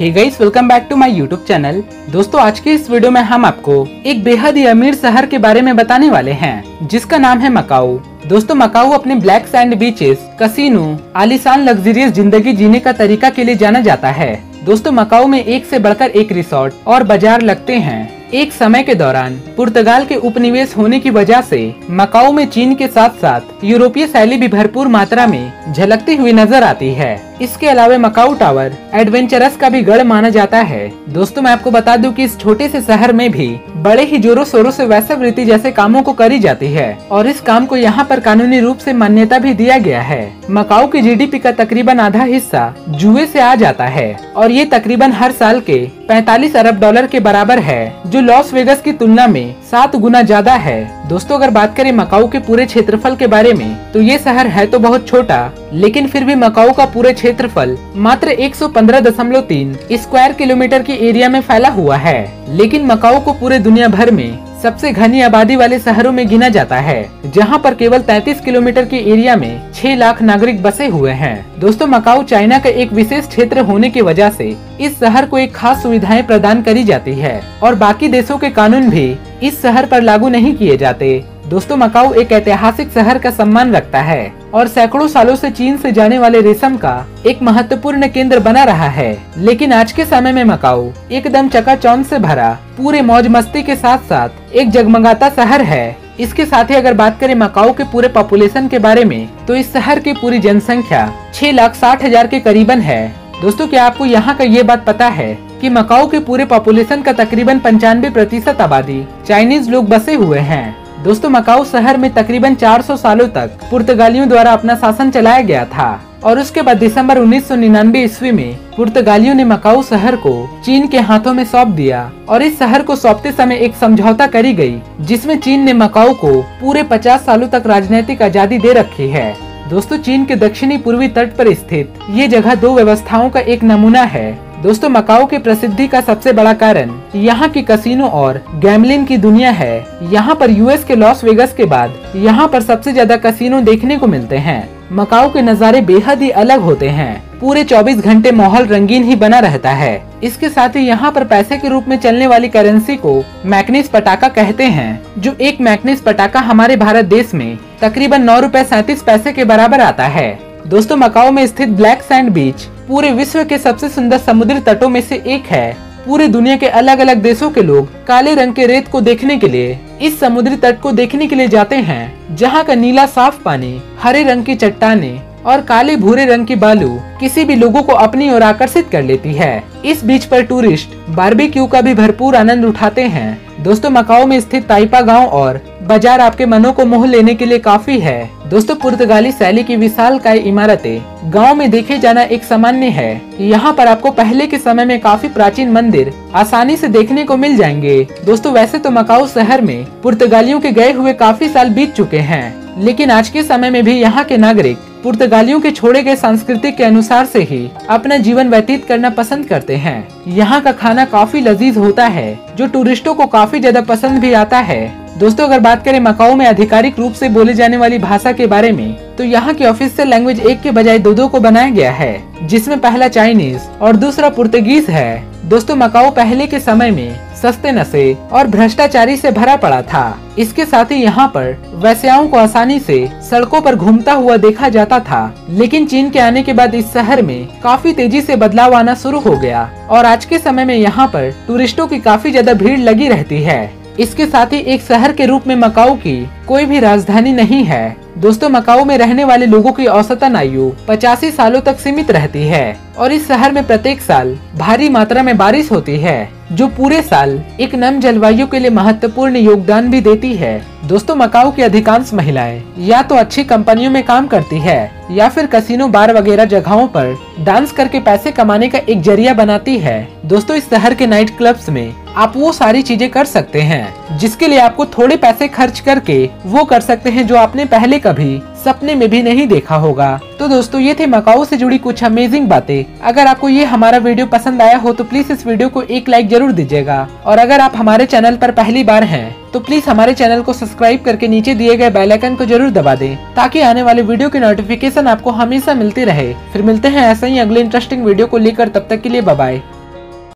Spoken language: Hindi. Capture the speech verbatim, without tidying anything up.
Hey guys, welcome back to my YouTube channel. दोस्तों, आज के इस वीडियो में हम आपको एक बेहद ही अमीर शहर के बारे में बताने वाले हैं जिसका नाम है मकाओ। दोस्तों, मकाओ अपने ब्लैक सैंड बीचेस, कसिनो, आलीशान लग्जरियस जिंदगी जीने का तरीका के लिए जाना जाता है। दोस्तों, मकाओ में एक से बढ़कर एक रिसोर्ट और बाजार लगते हैं। एक समय के दौरान पुर्तगाल के उपनिवेश होने की वजह से मकाओ में चीन के साथ साथ यूरोपीय शैली भी भरपूर मात्रा में झलकती हुई नजर आती है। इसके अलावा मकाओ टावर एडवेंचरस का भी गढ़ माना जाता है। दोस्तों, मैं आपको बता दूं कि इस छोटे से शहर में भी बड़े ही जोरों शोरों से वैश्यवृत्ति जैसे कामों को करी जाती है और इस काम को यहाँ पर कानूनी रूप से मान्यता भी दिया गया है। मकाओ की जीडीपी का तकरीबन आधा हिस्सा जुए से आ जाता है और ये तकरीबन हर साल के पैंतालीस अरब डॉलर के बराबर है, जो लॉस वेगस की तुलना में सात गुना ज्यादा है। दोस्तों, अगर बात करें मकाओ के पूरे क्षेत्रफल के बारे में तो ये शहर है तो बहुत छोटा, लेकिन फिर भी मकाओ का पूरे क्षेत्रफल मात्र एक सौ पंद्रह दशमलव तीन स्क्वायर किलोमीटर के एरिया में फैला हुआ है, लेकिन मकाओ को पूरे दुनिया भर में सबसे घनी आबादी वाले शहरों में गिना जाता है, जहां पर केवल तैंतीस किलोमीटर के एरिया में छह लाख नागरिक बसे हुए हैं। दोस्तों, मकाओ चाइना का एक विशेष क्षेत्र होने की वजह से इस शहर को एक खास सुविधाएं प्रदान करी जाती है और बाकी देशों के कानून भी इस शहर पर लागू नहीं किए जाते। दोस्तों, मकाओ एक ऐतिहासिक शहर का सम्मान रखता है और सैकड़ों सालों से चीन से जाने वाले रेशम का एक महत्वपूर्ण केंद्र बना रहा है, लेकिन आज के समय में मकाओ एकदम चकाचौंध से भरा, पूरे मौज मस्ती के साथ साथ एक जगमगाता शहर है। इसके साथ ही अगर बात करें मकाओ के पूरे पॉपुलेशन के बारे में तो इस शहर की पूरी जनसंख्या छह लाख साठ हजार के करीबन है। दोस्तों, क्या आपको यहाँ का ये बात पता है कि मकाओ के पूरे पॉपुलेशन का तकरीबन पंचानवे प्रतिशत आबादी चाइनीज लोग बसे हुए हैं। दोस्तों, मकाओ शहर में तकरीबन चार सौ सालों तक पुर्तगालियों द्वारा अपना शासन चलाया गया था और उसके बाद दिसंबर उन्नीस सौ निन्यानवे ईस्वी में पुर्तगालियों ने मकाओ शहर को चीन के हाथों में सौंप दिया और इस शहर को सौंपते समय एक समझौता करी गई, जिसमें चीन ने मकाओ को पूरे पचास सालों तक राजनीतिक आजादी दे रखी है। दोस्तों, चीन के दक्षिणी पूर्वी तट पर स्थित ये जगह दो व्यवस्थाओं का एक नमूना है। दोस्तों, मकाओ के प्रसिद्धि का सबसे बड़ा कारण यहाँ की कसिनो और गैमलिन की दुनिया है। यहाँ पर यूएस के लॉस वेगस के बाद यहाँ पर सबसे ज्यादा कसिनो देखने को मिलते हैं। मकाओ के नज़ारे बेहद ही अलग होते हैं। पूरे चौबीस घंटे माहौल रंगीन ही बना रहता है। इसके साथ ही यहाँ पर पैसे के रूप में चलने वाली करेंसी को मैकनिस पटाखा कहते हैं, जो एक मैकनिस पटाखा हमारे भारत देश में तकरीबन नौ रूपए सैंतीस पैसे के बराबर आता है। दोस्तों, मकाओ में स्थित ब्लैक सैंड बीच पूरे विश्व के सबसे सुंदर समुद्री तटों में से एक है। पूरे दुनिया के अलग अलग देशों के लोग काले रंग के रेत को देखने के लिए इस समुद्री तट को देखने के लिए जाते हैं, जहां का नीला साफ पानी, हरे रंग की चट्टानें और काले भूरे रंग की बालू किसी भी लोगों को अपनी ओर आकर्षित कर लेती है। इस बीच पर टूरिस्ट बारबेक्यू का भी भरपूर आनंद उठाते हैं। दोस्तों, मकाओ में स्थित ताइपा गांव और बाजार आपके मनों को मोह लेने के लिए काफी है। दोस्तों, पुर्तगाली शैली की विशालकाय इमारतें गांव में देखे जाना एक सामान्य है। यहाँ पर आपको पहले के समय में काफी प्राचीन मंदिर आसानी से देखने को मिल जाएंगे। दोस्तों, वैसे तो मकाओ शहर में पुर्तगालियों के गए हुए काफी साल बीत चुके हैं, लेकिन आज के समय में भी यहाँ के नागरिक पुर्तगालियों के छोड़े गए संस्कृति के अनुसार से ही अपना जीवन व्यतीत करना पसंद करते हैं। यहाँ का खाना काफी लजीज होता है, जो टूरिस्टों को काफी ज्यादा पसंद भी आता है। दोस्तों, अगर बात करें मकाओ में आधिकारिक रूप से बोली जाने वाली भाषा के बारे में तो यहाँ की ऑफिशियल लैंग्वेज एक के बजाय दो दो को बनाया गया है, जिसमें पहला चाइनीज और दूसरा पुर्तगीज है। दोस्तों, मकाओ पहले के समय में सस्ते नशे और भ्रष्टाचारी से भरा पड़ा था। इसके साथ ही यहाँ पर वैश्याओं को आसानी से सड़कों पर घूमता हुआ देखा जाता था, लेकिन चीन के आने के बाद इस शहर में काफी तेजी से बदलाव आना शुरू हो गया और आज के समय में यहाँ पर टूरिस्टों की काफी ज्यादा भीड़ लगी रहती है। इसके साथ ही एक शहर के रूप में मकाओ की कोई भी राजधानी नहीं है। दोस्तों, मकाओ में रहने वाले लोगों की औसतन आयु पचासी सालों तक सीमित रहती है और इस शहर में प्रत्येक साल भारी मात्रा में बारिश होती है, जो पूरे साल एक नम जलवायु के लिए महत्वपूर्ण योगदान भी देती है। दोस्तों, मकाओ की अधिकांश महिलाएं या तो अच्छी कंपनियों में काम करती है या फिर कसिनो, बार वगैरह जगहों पर डांस करके पैसे कमाने का एक जरिया बनाती है। दोस्तों, इस शहर के नाइट क्लब्स में आप वो सारी चीजें कर सकते हैं जिसके लिए आपको थोड़े पैसे खर्च करके वो कर सकते हैं जो आपने पहले कभी सपने में भी नहीं देखा होगा। तो दोस्तों, ये थे मकाओ से जुड़ी कुछ अमेजिंग बातें। अगर आपको ये हमारा वीडियो पसंद आया हो तो प्लीज इस वीडियो को एक लाइक जरूर दीजिएगा और अगर आप हमारे चैनल पर पहली बार हैं तो प्लीज हमारे चैनल को सब्सक्राइब करके नीचे दिए गए बेल आइकन को जरूर दबा दें, ताकि आने वाले वीडियो की नोटिफिकेशन आपको हमेशा मिलती रहे। फिर मिलते हैं ऐसे ही अगले इंटरेस्टिंग वीडियो को लेकर, तब तक के लिए बाय बाय।